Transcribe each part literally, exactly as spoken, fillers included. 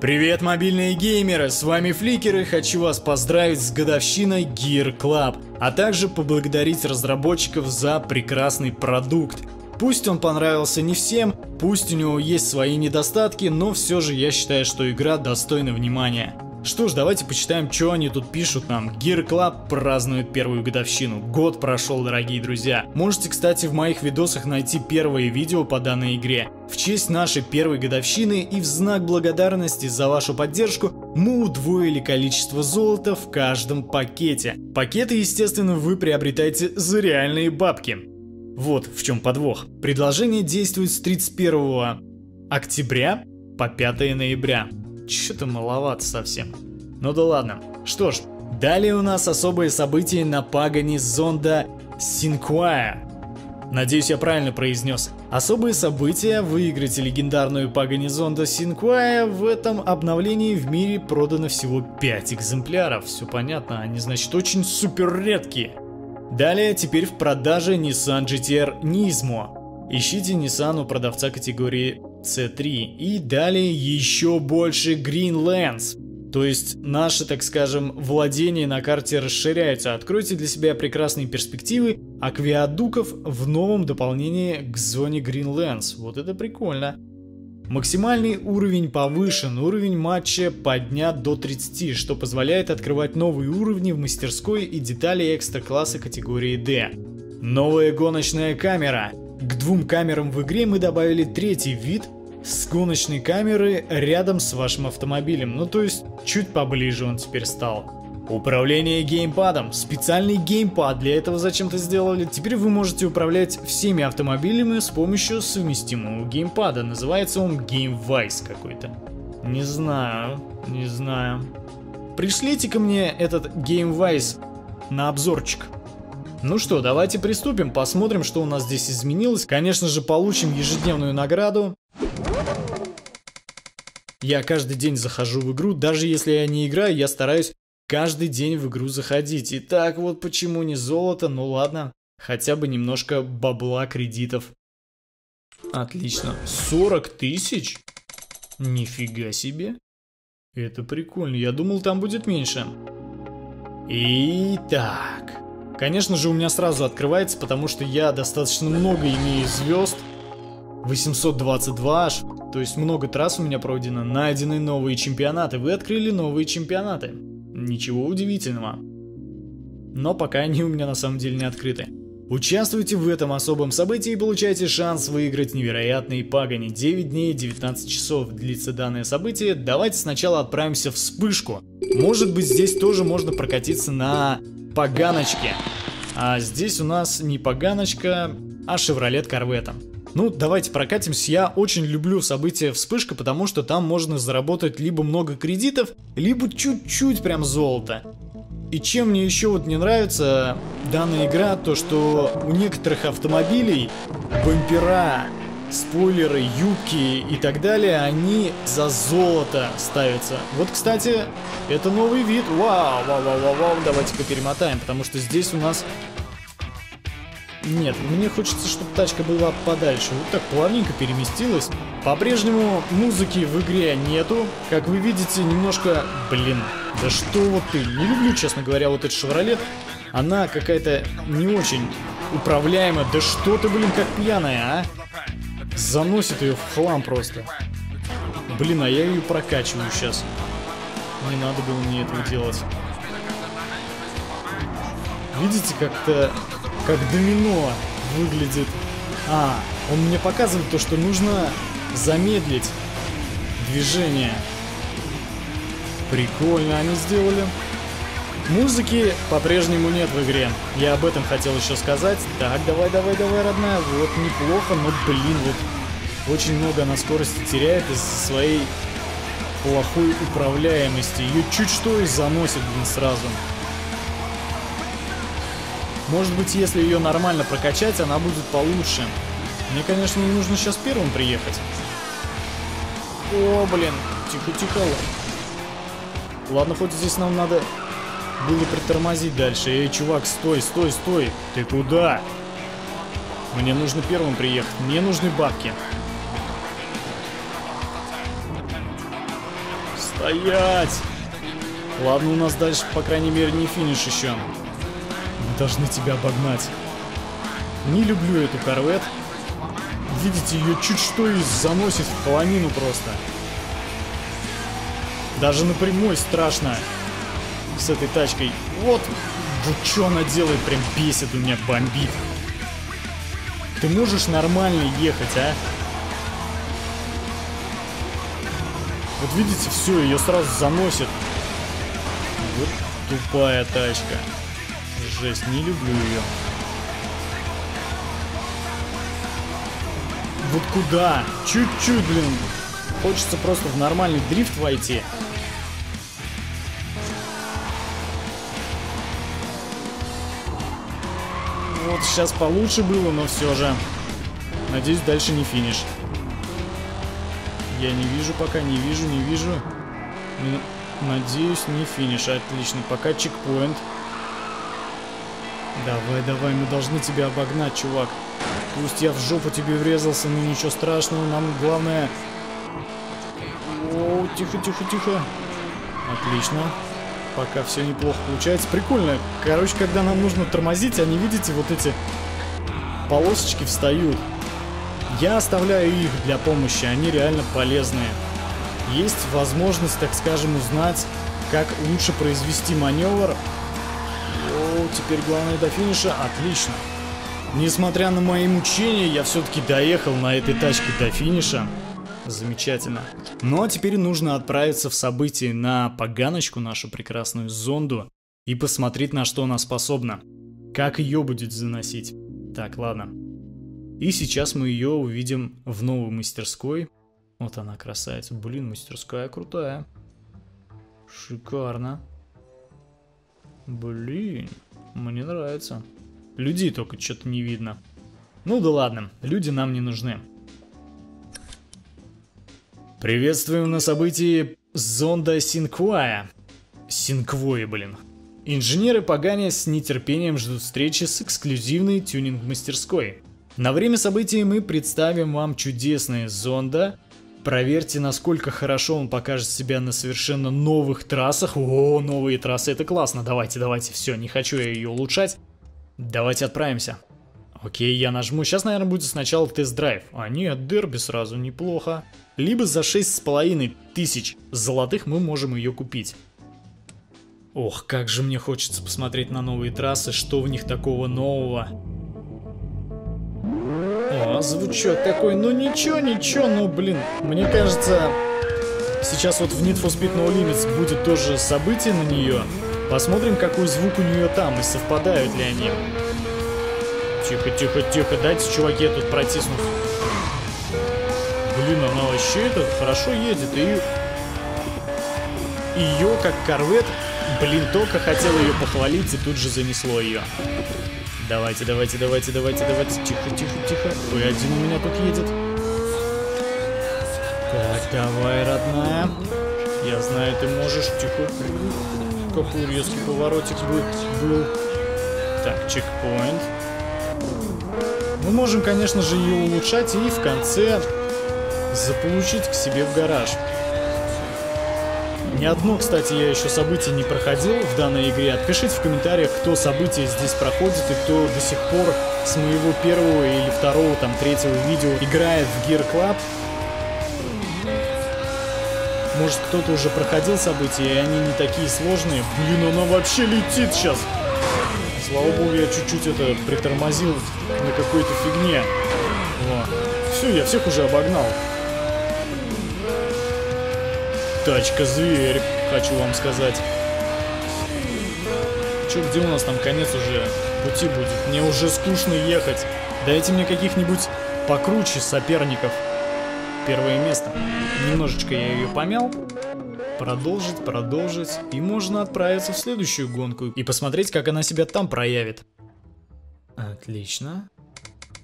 Привет, мобильные геймеры, с вами Фликер, и хочу вас поздравить с годовщиной Gear Club, а также поблагодарить разработчиков за прекрасный продукт. Пусть он понравился не всем, пусть у него есть свои недостатки, но все же я считаю, что игра достойна внимания. Что ж, давайте почитаем, что они тут пишут нам. Gear Club празднует первую годовщину. Год прошел, дорогие друзья. Можете, кстати, в моих видосах найти первые видео по данной игре. В честь нашей первой годовщины и в знак благодарности за вашу поддержку мы удвоили количество золота в каждом пакете. Пакеты, естественно, вы приобретаете за реальные бабки. Вот в чем подвох. Предложение действует с тридцать первого октября по пятое ноября. Что-то маловато совсем. Ну да ладно. Что ж, далее у нас особые события на Пагани Zonda Cinque. Надеюсь, я правильно произнес. Особые события. Выиграйте легендарную Pagani Zonda Cinque. В этом обновлении в мире продано всего пять экземпляров. Все понятно, они, значит, очень супер редкие. Далее, теперь в продаже Nissan джи ти ар Nismo. Ищите Nissan у продавца категории си три. И далее еще больше Greenlands. То есть наши, так скажем, владения на карте расширяются. Откройте для себя прекрасные перспективы акведуков в новом дополнении к зоне Greenlands. Вот это прикольно. Максимальный уровень повышен, уровень матча поднят до тридцати, что позволяет открывать новые уровни в мастерской и детали экстра-класса категории D. Новая гоночная камера. К двум камерам в игре мы добавили третий вид с гоночной камеры рядом с вашим автомобилем, ну то есть чуть поближе он теперь стал. Управление геймпадом. Специальный геймпад для этого зачем-то сделали. Теперь вы можете управлять всеми автомобилями с помощью совместимого геймпада. Называется он Gamewise какой-то. Не знаю, не знаю. Пришлите ко мне этот Gamewise на обзорчик. Ну что, давайте приступим, посмотрим, что у нас здесь изменилось. Конечно же, получим ежедневную награду. Я каждый день захожу в игру, даже если я не играю, я стараюсь каждый день в игру заходить. И так вот почему не золото, ну ладно. Хотя бы немножко бабла, кредитов. Отлично. сорок тысяч? Нифига себе. Это прикольно, я думал, там будет меньше. Итак. Конечно же, у меня сразу открывается, потому что я достаточно много имею звезд. восемьсот двадцать два аж. То есть много трасс у меня пройдено. Найдены новые чемпионаты. Вы открыли новые чемпионаты. Ничего удивительного. Но пока они у меня на самом деле не открыты. Участвуйте в этом особом событии и получайте шанс выиграть невероятные Пагани. девять дней и девятнадцать часов длится данное событие. Давайте сначала отправимся в вспышку. Может быть, здесь тоже можно прокатиться на Паганочке. А здесь у нас не Паганочка, а Chevrolet Corvette. Ну, давайте прокатимся. Я очень люблю событие вспышка, потому что там можно заработать либо много кредитов, либо чуть-чуть прям золота. И чем мне еще вот не нравится данная игра, то что у некоторых автомобилей бампера, спойлеры, юбки и так далее, они за золото ставятся. Вот, кстати, это новый вид. Вау, вау, вау, вау, вау. Давайте-ка перемотаем, потому что здесь у нас... Нет, мне хочется, чтобы тачка была подальше. Вот так плавненько переместилась. По-прежнему музыки в игре нету. Как вы видите, немножко... Блин, да что вот ты. Не люблю, честно говоря, вот этот Chevrolet. Она какая-то не очень управляемая. Да что ты, блин, как пьяная, а? Заносит ее в хлам просто. Блин, а я ее прокачиваю сейчас. Не надо было мне этого делать. Видите, как-то... Как домино выглядит. А, он мне показывает то, что нужно замедлить движение. Прикольно они сделали. Музыки по-прежнему нет в игре. Я об этом хотел еще сказать. Так, давай, давай, давай, родная. Вот неплохо, но, блин, вот очень много она скорости теряет из-за своей плохой управляемости. Ее чуть что и заносит, блин, сразу. Может быть, если ее нормально прокачать, она будет получше. Мне, конечно, не нужно сейчас первым приехать. О, блин. Тихо-тихо. Ладно, хоть здесь нам надо было притормозить дальше. Эй, чувак, стой, стой, стой. Ты куда? Мне нужно первым приехать. Мне нужны бабки. Стоять! Ладно, у нас дальше, по крайней мере, не финиш еще. Мы должны тебя обогнать. Не люблю эту корвет. Видите, ее чуть что и заносит в полонину просто. Даже напрямую страшно с этой тачкой. Вот, вот что она делает, прям бесит, у меня бомбит. Ты можешь нормально ехать, а? Вот видите, все, ее сразу заносит. Вот тупая тачка. Жесть, не люблю ее. Вот куда? Чуть-чуть, блин. Хочется просто в нормальный дрифт войти. Вот сейчас получше было, но все же. Надеюсь, дальше не финиш. Я не вижу пока, не вижу, не вижу. Надеюсь, не финиш. Отлично, пока чекпоинт. Давай, давай, мы должны тебя обогнать, чувак. Пусть я в жопу тебе врезался, но ничего страшного, нам главное... О, тихо, тихо, тихо. Отлично. Пока все неплохо получается. Прикольно. Короче, когда нам нужно тормозить, они, видите, вот эти полосочки встают. Я оставляю их для помощи, они реально полезные. Есть возможность, так скажем, узнать, как лучше произвести маневр. О, теперь главное до финиша. Отлично. Несмотря на мои мучения, я все-таки доехал на этой тачке до финиша. Замечательно. Ну а теперь нужно отправиться в события на поганочку, нашу прекрасную зонду, и посмотреть, на что она способна. Как ее будет заносить. Так, ладно. И сейчас мы ее увидим в новой мастерской. Вот она, красавица. Блин, мастерская крутая. Шикарно. Блин, мне нравится. Людей только что-то не видно. Ну да ладно, люди нам не нужны. Приветствуем на событии Зонда Синквая. Синквои, блин. Инженеры Пагани с нетерпением ждут встречи с эксклюзивной тюнинг-мастерской. На время событий мы представим вам чудесные Зонда. Проверьте, насколько хорошо он покажет себя на совершенно новых трассах. О, новые трассы, это классно. Давайте, давайте, все, не хочу я ее улучшать. Давайте отправимся. Окей, я нажму. Сейчас, наверное, будет сначала тест-драйв. А нет, дерби сразу, неплохо. Либо за шесть с половиной тысяч золотых мы можем ее купить. Ох, как же мне хочется посмотреть на новые трассы, что в них такого нового. О, звучок такой, ну ничего, ничего, ну блин. Мне кажется, сейчас вот в Need for Speed No Limits будет тоже событие на нее. Посмотрим, какой звук у нее там и совпадают ли они. Тихо, тихо, тихо, дайте, чуваки, я тут протисну. Блин, она вообще это хорошо едет. И ее, как корвет, блин, только хотел ее похвалить и тут же занесло ее. Давайте, давайте, давайте, давайте, давайте. Тихо, тихо, тихо. Ой, один у меня тут едет. Так, давай, родная. Я знаю, ты можешь. Тихо. Какой резкий поворотик был. Так, чекпоинт. Мы можем, конечно же, ее улучшать и в конце заполучить к себе в гараж. Ни одно, кстати, я еще событие не проходил в данной игре. Отпишите в комментариях, кто события здесь проходит и кто до сих пор с моего первого или второго, там, третьего видео играет в Gear Club. Может, кто-то уже проходил события, и они не такие сложные. Блин, она вообще летит сейчас. Слава богу, я чуть-чуть это притормозил на какой-то фигне. Во. Все, я всех уже обогнал. Тачка-зверь, хочу вам сказать. Че, где у нас там конец уже пути будет? Мне уже скучно ехать. Дайте мне каких-нибудь покруче соперников. Первое место. Немножечко я ее помял. Продолжить, продолжить. И можно отправиться в следующую гонку и посмотреть, как она себя там проявит. Отлично.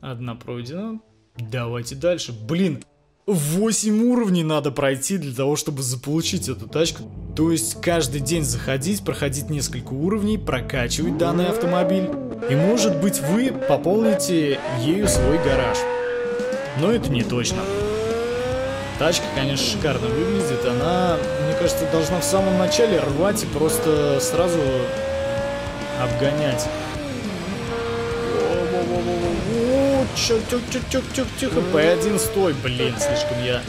Одна пройдена. Давайте дальше. Блин, восемь уровней надо пройти для того, чтобы заполучить эту тачку. То есть каждый день заходить, проходить несколько уровней, прокачивать данный автомобиль. И может быть вы пополните ею свой гараж. Но это не точно. Тачка, конечно, шикарно выглядит. Она, мне кажется, должна в самом начале рвать и просто сразу обгонять. Тихо-тихо-тихо-тихо. пэ один, стой, блин, слишком я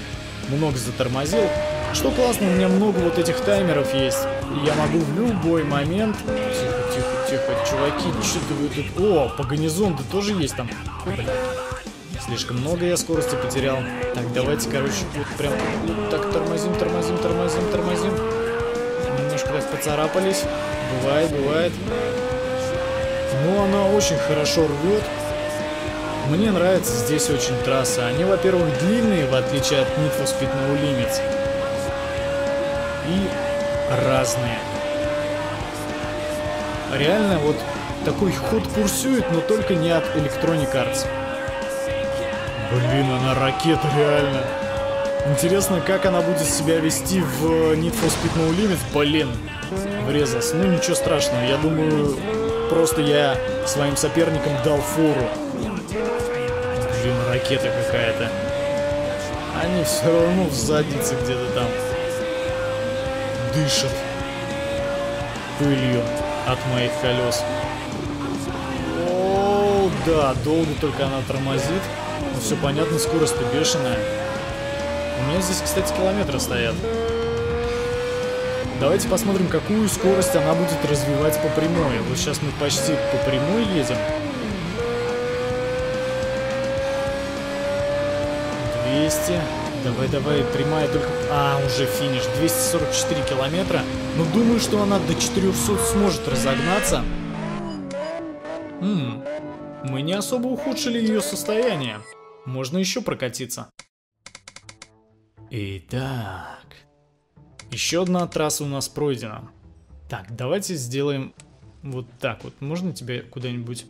много затормозил. Что классно, у меня много вот этих таймеров есть. Я могу в любой момент... Тихо-тихо-тихо, чуваки, что-то вы тут... О, Пагани Зонда тоже есть там. Блин. Слишком много я скорости потерял. Так, давайте, короче, вот прям вот так тормозим, тормозим, тормозим, тормозим. Немножко так поцарапались. Бывает, бывает. Но она очень хорошо рвет. Мне нравится здесь очень трасса. Они, во-первых, длинные, в отличие от Need for Speed No Limits. И разные. Реально, вот такой ход курсует, но только не от Electronic Arts. Блин, она ракета, реально. Интересно, как она будет себя вести в Need for Speed No Limits. Блин, врезался. Ну, ничего страшного. Я думаю, просто я своим соперникам дал фору. Блин, ракета какая-то. Они все равно в заднице где-то там. Дышат пылью от моих колес. О, да, долго только она тормозит. Ну, все понятно, скорость-то бешеная. У меня здесь, кстати, километры стоят. Давайте посмотрим, какую скорость она будет развивать по прямой. Вот сейчас мы почти по прямой едем. двести. Давай, давай, прямая только... А, уже финиш. двести сорок четыре километра. Но думаю, что она до четырёхсот сможет разогнаться. Ммм. Мы не особо ухудшили ее состояние. Можно еще прокатиться. Итак. Еще одна трасса у нас пройдена. Так, давайте сделаем вот так вот. Можно тебя куда-нибудь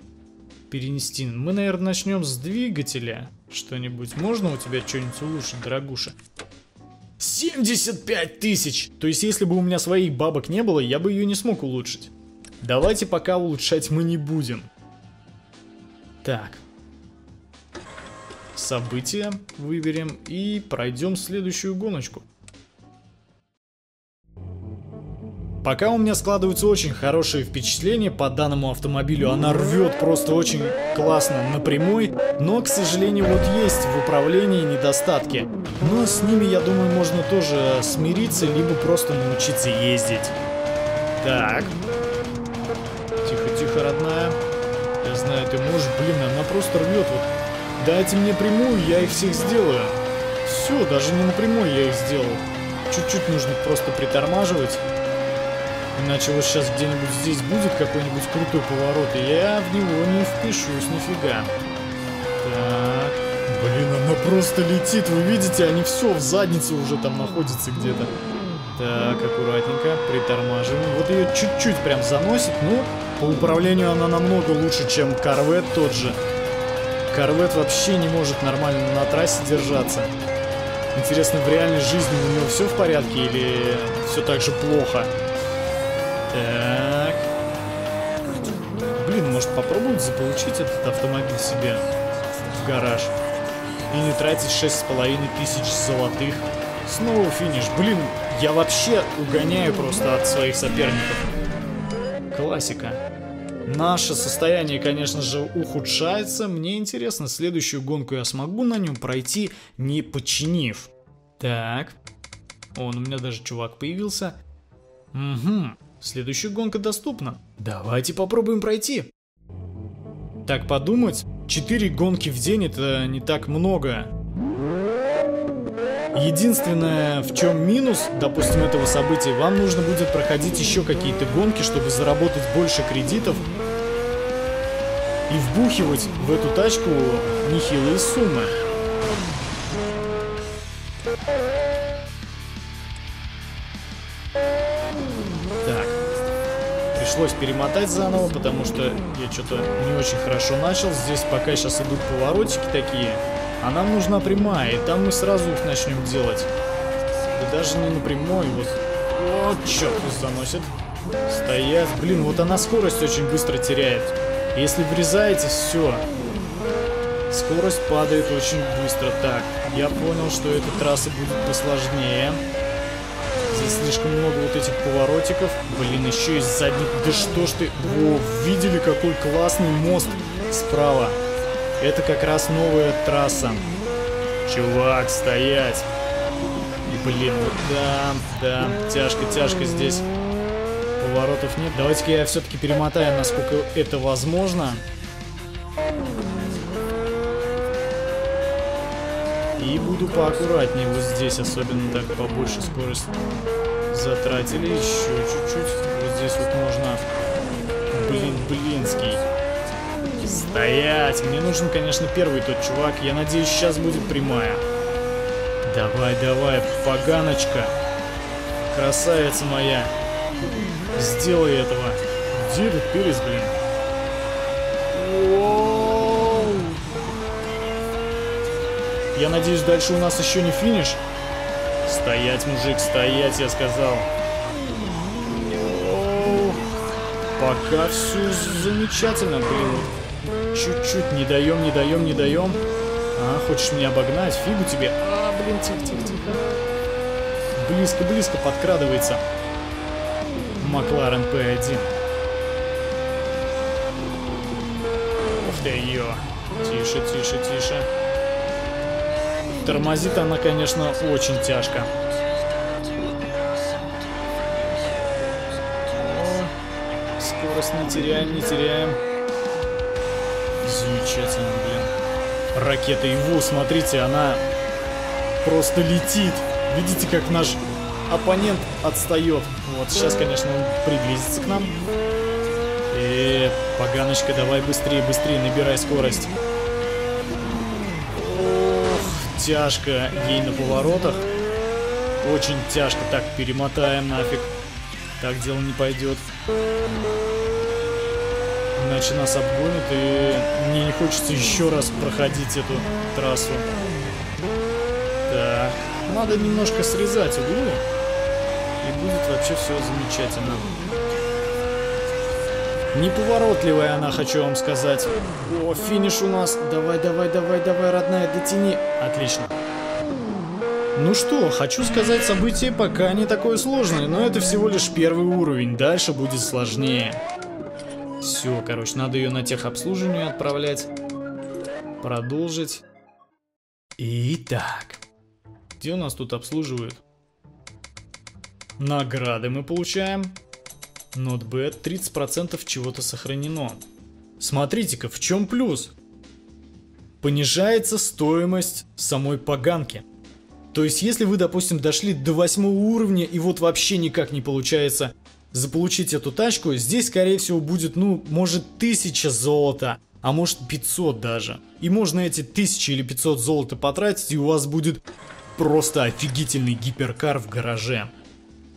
перенести? Мы, наверное, начнем с двигателя. Что-нибудь. Можно у тебя что-нибудь улучшить, дорогуша? семьдесят пять тысяч! То есть, если бы у меня своих бабок не было, я бы ее не смог улучшить. Давайте пока улучшать мы не будем. Так. События выберем и пройдем следующую гоночку. Пока у меня складываются очень хорошие впечатления по данному автомобилю. Она рвет просто очень классно на прямой. Но, к сожалению, вот есть в управлении недостатки. Но с ними, я думаю, можно тоже смириться, либо просто научиться ездить. Так. Тихо-тихо, родная. Я знаю, ты можешь. Блин, она просто рвет. Вот. Дайте мне прямую, я их всех сделаю. Все, даже не напрямую я их сделал. Чуть-чуть нужно просто притормаживать. Иначе вот сейчас где-нибудь здесь будет какой-нибудь крутой поворот, и я в него не впишусь нифига. Так. Блин, она просто летит, вы видите, они все в заднице уже там находятся где-то. Так, аккуратненько, притормаживаем. Вот ее чуть-чуть прям заносит, но по управлению она намного лучше, чем Corvette тот же. Corvette вообще не может нормально на трассе держаться. Интересно, в реальной жизни у него все в порядке или все так же плохо? Так. Блин, может попробовать заполучить этот автомобиль себе в гараж и не тратить шесть с половиной тысяч золотых. Снова финиш. Блин, я вообще угоняю просто от своих соперников. Классика. Наше состояние, конечно же, ухудшается. Мне интересно, следующую гонку я смогу на нем пройти, не починив. Так. Он, у меня даже чувак появился. Угу. Следующая гонка доступна. Давайте попробуем пройти. Так подумать, четыре гонки в день — это не так много. Единственное, в чем минус, допустим, этого события, вам нужно будет проходить еще какие-то гонки, чтобы заработать больше кредитов и вбухивать в эту тачку нехилые суммы. Пришлось перемотать заново, потому что я что-то не очень хорошо начал. Здесь пока сейчас идут поворотики такие, а нам нужна прямая, и там мы сразу их начнем делать. Да даже не напрямую, вот. О, черт, заносит. Стоять, блин, вот она скорость очень быстро теряет. Если врезаетесь, все. Скорость падает очень быстро. Так, я понял, что эта трасса будет посложнее. Здесь слишком много вот этих поворотиков. Блин, еще и с задних. Да что ж ты... О, видели, какой классный мост справа. Это как раз новая трасса. Чувак, стоять. И, блин, вот да, да. Тяжко, тяжко здесь. Поворотов нет. Давайте-ка я все-таки перемотаю, насколько это возможно. И буду поаккуратнее вот здесь, особенно так побольше скорость затратили. Еще чуть-чуть. Вот здесь вот можно... Блин, блинский. Стоять! Мне нужен, конечно, первый тот чувак. Я надеюсь, сейчас будет прямая. Давай, давай, поганочка. Красавица моя. Сделай этого. Где этот перец, блин? Я надеюсь, дальше у нас еще не финиш. Стоять, мужик, стоять, я сказал. Пока все замечательно, блин. Чуть-чуть не даем, не даем, не даем. А, хочешь меня обогнать? Фигу тебе. А, блин, тихо-тихо-тихо. Близко-близко подкрадывается. Макларен П один. Ух ты, ее. Тише, тише, тише. Тормозит она, конечно, очень тяжко. О, скорость не теряем, не теряем. Замечательно, блин. Ракета его, смотрите, она просто летит. Видите, как наш оппонент отстает. Вот, сейчас, конечно, он приблизится к нам. И, поганочка, давай быстрее, быстрее, набирай скорость. Тяжко ей на поворотах. Очень тяжко. Так, перемотаем нафиг. Так дело не пойдет. Иначе нас обгонят, и мне не хочется еще раз проходить эту трассу. Так. Надо немножко срезать углы. И будет вообще все замечательно. Неповоротливая она, хочу вам сказать. О, финиш у нас. Давай, давай, давай, давай, родная, дотяни. Отлично. Ну что, хочу сказать, событие пока не такое сложное, но это всего лишь первый уровень. Дальше будет сложнее. Все, короче, надо ее на техобслуживание отправлять. Продолжить. Итак. Где у нас тут обслуживают? Награды мы получаем. Not bad, тридцать процентов чего-то сохранено. Смотрите-ка, в чем плюс? Понижается стоимость самой поганки. То есть, если вы, допустим, дошли до восьмого уровня и вот вообще никак не получается заполучить эту тачку, здесь, скорее всего, будет, ну, может, тысяча золота, а может, пятьсот даже. И можно эти тысячи или пятьсот золота потратить, и у вас будет просто офигительный гиперкар в гараже.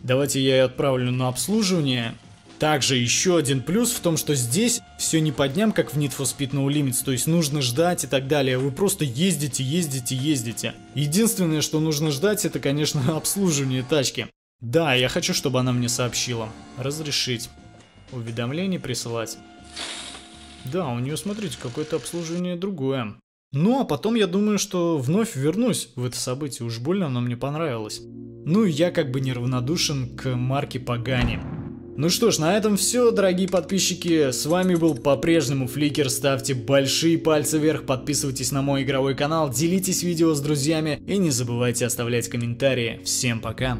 Давайте я ее отправлю на обслуживание. Также еще один плюс в том, что здесь все не по дням, как в Need for Speed No Limits, то есть нужно ждать и так далее. Вы просто ездите, ездите, ездите. Единственное, что нужно ждать, это, конечно, обслуживание тачки. Да, я хочу, чтобы она мне сообщила. Разрешить. Уведомление присылать. Да, у нее, смотрите, какое-то обслуживание другое. Ну, а потом я думаю, что вновь вернусь в это событие, уж больно оно мне понравилось. Ну и я как бы неравнодушен к марке Пагани. Ну что ж, на этом все, дорогие подписчики. С вами был по-прежнему Фликер. Ставьте большие пальцы вверх, подписывайтесь на мой игровой канал, делитесь видео с друзьями и не забывайте оставлять комментарии. Всем пока!